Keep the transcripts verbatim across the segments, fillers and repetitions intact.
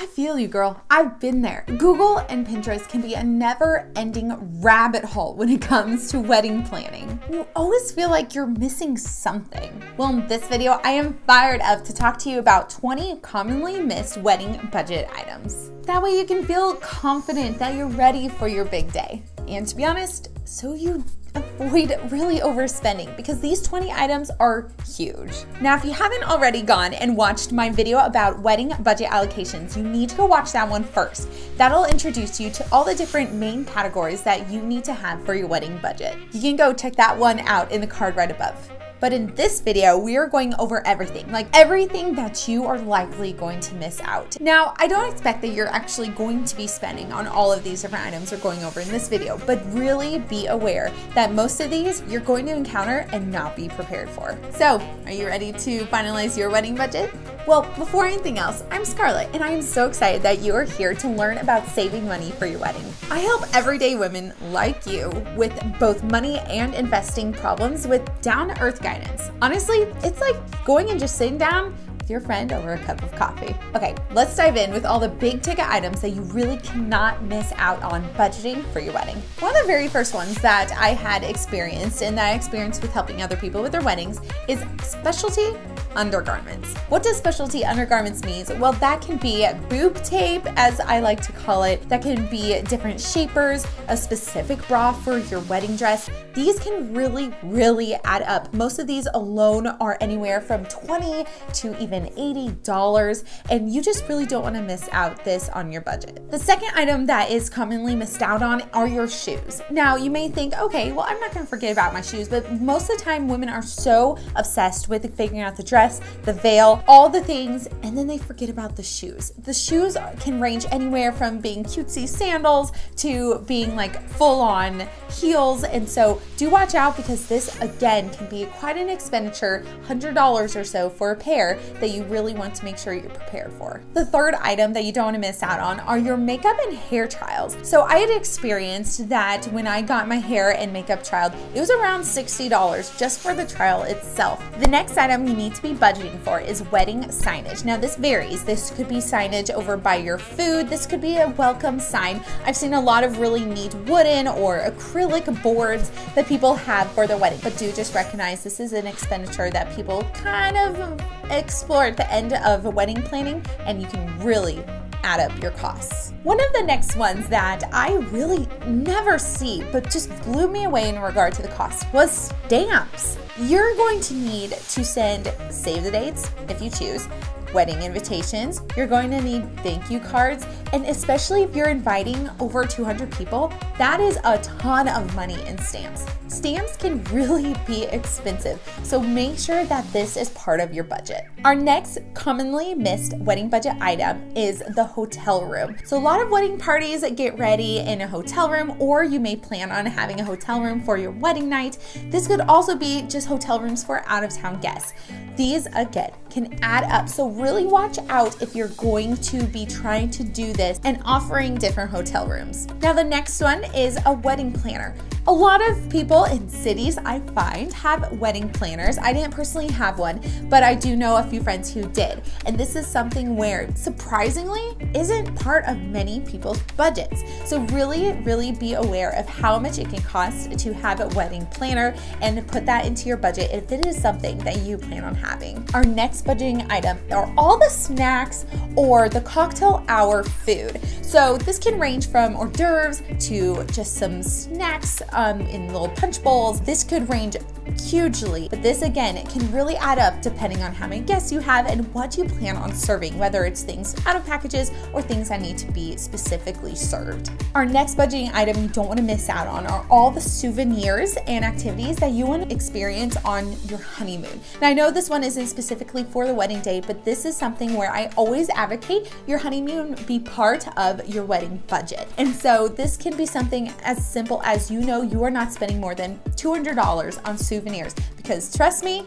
I feel you, girl. I've been there. Google and Pinterest can be a never-ending rabbit hole when it comes to wedding planning. You always feel like you're missing something. Well, in this video, I am fired up to talk to you about twenty commonly missed wedding budget items. That way you can feel confident that you're ready for your big day. And to be honest, so you avoid really overspending, because these twenty items are huge. Now, if you haven't already gone and watched my video about wedding budget allocations, you need to go watch that one first. That'll introduce you to all the different main categories that you need to have for your wedding budget. You can go check that one out in the card right above. But in this video, we are going over everything, like everything that you are likely going to miss out. Now, I don't expect that you're actually going to be spending on all of these different items we're going over in this video, but really be aware that most of these you're going to encounter and not be prepared for. So, are you ready to finalize your wedding budget? Well, before anything else, I'm Scarlett, and I am so excited that you are here to learn about saving money for your wedding. I help everyday women like you with both money and investing problems with down-to-earth guidance. Honestly, it's like going and just sitting down with your friend over a cup of coffee. Okay, let's dive in with all the big ticket items that you really cannot miss out on budgeting for your wedding. One of the very first ones that I had experienced, and that I experienced with helping other people with their weddings, is specialty undergarments. What does specialty undergarments mean? Well, that can be boob tape, as I like to call it. That can be different shapers, a specific bra for your wedding dress. These can really, really add up. Most of these alone are anywhere from twenty dollars to even eighty dollars, and you just really don't want to miss out this on your budget. The second item that is commonly missed out on are your shoes. Now, you may think, okay, well, I'm not going to forget about my shoes, but most of the time women are so obsessed with figuring out the dress, the veil, all the things, and then they forget about the shoes. The shoes can range anywhere from being cutesy sandals to being like full-on heels, and so do watch out, because this again can be quite an expenditure, one hundred dollars or so for a pair that you really want to make sure you're prepared for. The third item that you don't want to miss out on are your makeup and hair trials. So I had experienced that when I got my hair and makeup trialed, it was around sixty dollars just for the trial itself. The next item you need to be budgeting for is wedding signage. Now, this varies. This could be signage over by your food. This could be a welcome sign. I've seen a lot of really neat wooden or acrylic boards that people have for their wedding, but do just recognize this is an expenditure that people kind of explore at the end of wedding planning, and you can really add up your costs. One of the next ones that I really never see, but just blew me away in regard to the cost, was stamps. You're going to need to send save the dates, if you choose, wedding invitations, you're going to need thank you cards, and especially if you're inviting over two hundred people, that is a ton of money in stamps. Stamps can really be expensive, so make sure that this is part of your budget. Our next commonly missed wedding budget item is the hotel room. So a lot of wedding parties get ready in a hotel room, or you may plan on having a hotel room for your wedding night. This could also be just hotel rooms for out-of-town guests. These, again, can add up, so really watch out if you're going to be trying to do this and offering different hotel rooms. Now, the next one is a wedding planner. A lot of people in cities, I find, have wedding planners. I didn't personally have one, but I do know a few friends who did. And this is something where, surprisingly, isn't part of many people's budgets. So really, really be aware of how much it can cost to have a wedding planner and put that into your budget if it is something that you plan on having. Our next budgeting item are all the snacks or the cocktail hour food. So this can range from hors d'oeuvres to just some snacks Um, in little punch bowls. This could range hugely, but this again, it can really add up depending on how many guests you have and what you plan on serving, whether it's things out of packages or things that need to be specifically served. Our next budgeting item you don't want to miss out on are all the souvenirs and activities that you want to experience on your honeymoon. Now, I know this one isn't specifically for the wedding day, but this is something where I always advocate your honeymoon be part of your wedding budget. And so this can be something as simple as, you know, you are not spending more than two hundred dollars on souvenirs, because trust me,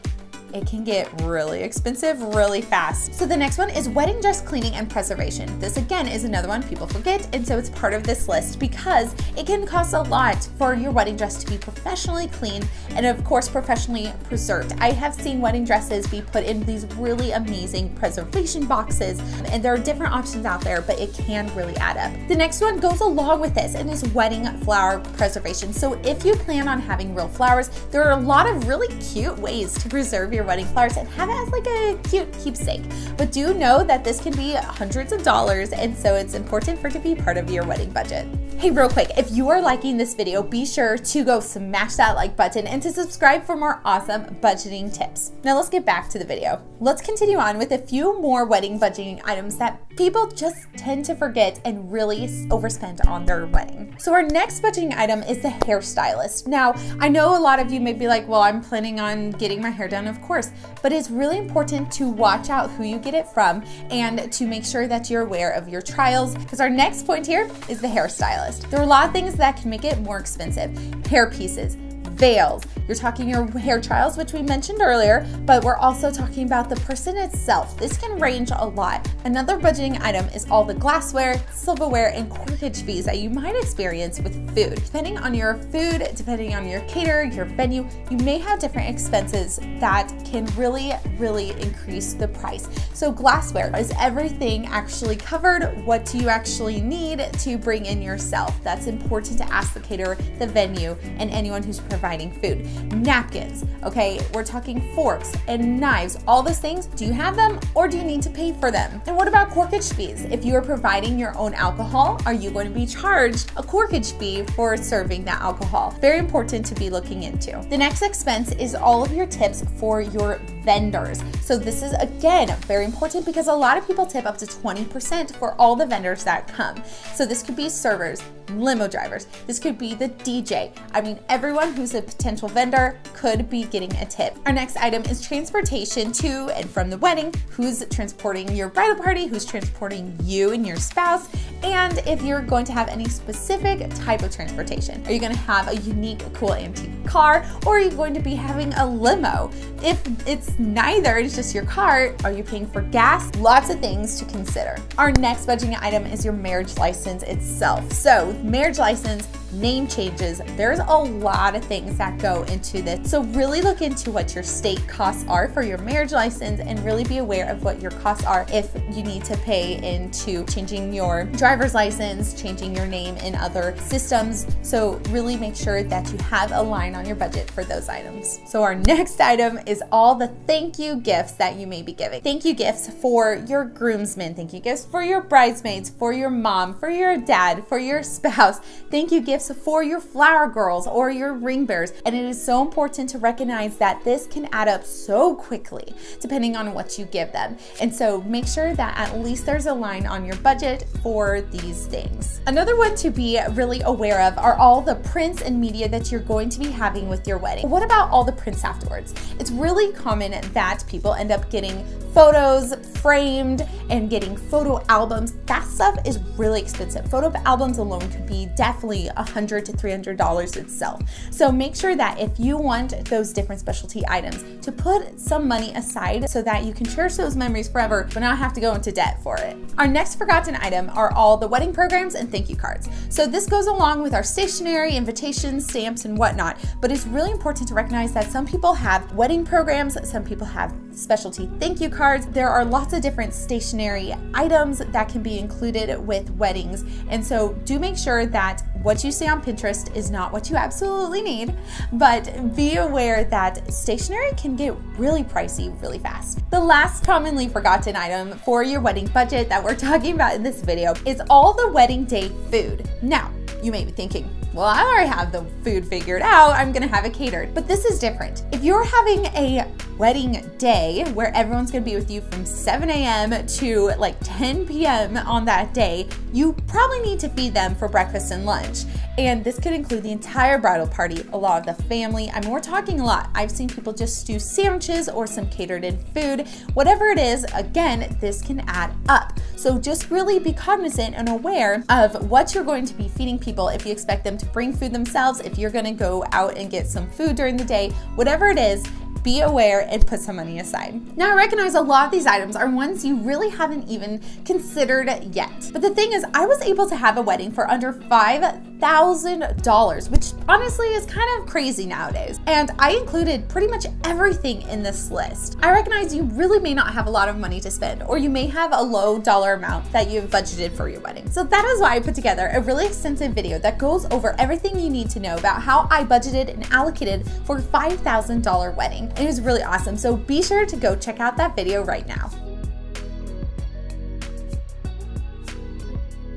it can get really expensive really fast. So the next one is wedding dress cleaning and preservation. This again is another one people forget, and so it's part of this list because it can cost a lot for your wedding dress to be professionally cleaned and of course professionally preserved. I have seen wedding dresses be put in these really amazing preservation boxes, and there are different options out there, but it can really add up. The next one goes along with this and is wedding flower preservation. So if you plan on having real flowers, there are a lot of really cute ways to preserve your wedding flowers and have it as like a cute keepsake. But do know that this can be hundreds of dollars, and so it's important for it to be part of your wedding budget. Hey, real quick, if you are liking this video, be sure to go smash that like button and to subscribe for more awesome budgeting tips. Now let's get back to the video. Let's continue on with a few more wedding budgeting items that people just tend to forget and really overspend on their wedding. So our next budgeting item is the hairstylist. Now, I know a lot of you may be like, well, I'm planning on getting my hair done, of course, but it's really important to watch out who you get it from and to make sure that you're aware of your trials, because our next point here is the hairstylist. There are a lot of things that can make it more expensive. Hair pieces, veils, you're talking your hair trials, which we mentioned earlier, but we're also talking about the person itself. This can range a lot. Another budgeting item is all the glassware, silverware, and corkage fees that you might experience with food. Depending on your food, depending on your caterer, your venue, you may have different expenses that can really, really increase the price. So glassware, is everything actually covered? What do you actually need to bring in yourself? That's important to ask the caterer, the venue, and anyone who's providing food. Napkins, okay, we're talking forks and knives, all those things. Do you have them or do you need to pay for them? And what about corkage fees? If you are providing your own alcohol, are you going to be charged a corkage fee for serving that alcohol? Very important to be looking into. The next expense is all of your tips for your vendors. So this is again very important because a lot of people tip up to twenty percent for all the vendors that come. So this could be servers, limo drivers, this could be the D J. I mean, everyone who's a potential vendor could be getting a tip. Our next item is transportation to and from the wedding. Who's transporting your bridal party? Who's transporting you and your spouse? And if you're going to have any specific type of transportation. Are you going to have a unique, cool, antique car, or are you going to be having a limo? If it's neither, it's just your car, are you paying for gas? Lots of things to consider. Our next budgeting item is your marriage license itself. So with marriage license, name changes, there's a lot of things that go into this. So really look into what your state costs are for your marriage license and really be aware of what your costs are if you need to pay into changing your driver's license, changing your name in other systems. So really make sure that you have a line on your budget for those items. So our next item is all the thank you gifts that you may be giving. Thank you gifts for your groomsmen, thank you gifts for your bridesmaids, for your mom, for your dad, for your spouse, thank you gifts for your flower girls or your ring bearers. And it is so important to recognize that this can add up so quickly depending on what you give them. And so make sure that at least there's a line on your budget for these things. Another one to be really aware of are all the prints and media that you're going to be having with your wedding. What about all the prints afterwards? It's really common that people end up getting photos framed and getting photo albums. That stuff is really expensive. Photo albums alone could be definitely one hundred to three hundred dollars itself. So make sure that if you want those different specialty items, to put some money aside so that you can cherish those memories forever but not have to go into debt for it. Our next forgotten item are all the wedding programs and thank you cards. So this goes along with our stationery, invitations, stamps, and whatnot, but it's really important to recognize that some people have wedding programs, some people have specialty thank you cards. There are lots of different stationery items that can be included with weddings, and so do make sure that what you see on Pinterest is not what you absolutely need, but be aware that stationery can get really pricey really fast. The last commonly forgotten item for your wedding budget that we're talking about in this video is all the wedding day food. Now, you may be thinking, well, I already have the food figured out, I'm gonna have it catered. But this is different. If you're having a wedding day where everyone's gonna be with you from seven A M to like ten P M on that day, you probably need to feed them for breakfast and lunch. And this could include the entire bridal party, a lot of the family. I mean, we're talking a lot. I've seen people just do sandwiches or some catered in food. Whatever it is, again, this can add up. So just really be cognizant and aware of what you're going to be feeding people, if you expect them to bring food themselves, if you're gonna go out and get some food during the day, whatever it is, be aware, and put some money aside. Now, I recognize a lot of these items are ones you really haven't even considered yet. But the thing is, I was able to have a wedding for under five thousand dollars, which honestly is kind of crazy nowadays. And I included pretty much everything in this list. I recognize you really may not have a lot of money to spend, or you may have a low dollar amount that you've budgeted for your wedding. So that is why I put together a really extensive video that goes over everything you need to know about how I budgeted and allocated for a five thousand dollar wedding. It was really awesome, so be sure to go check out that video right now.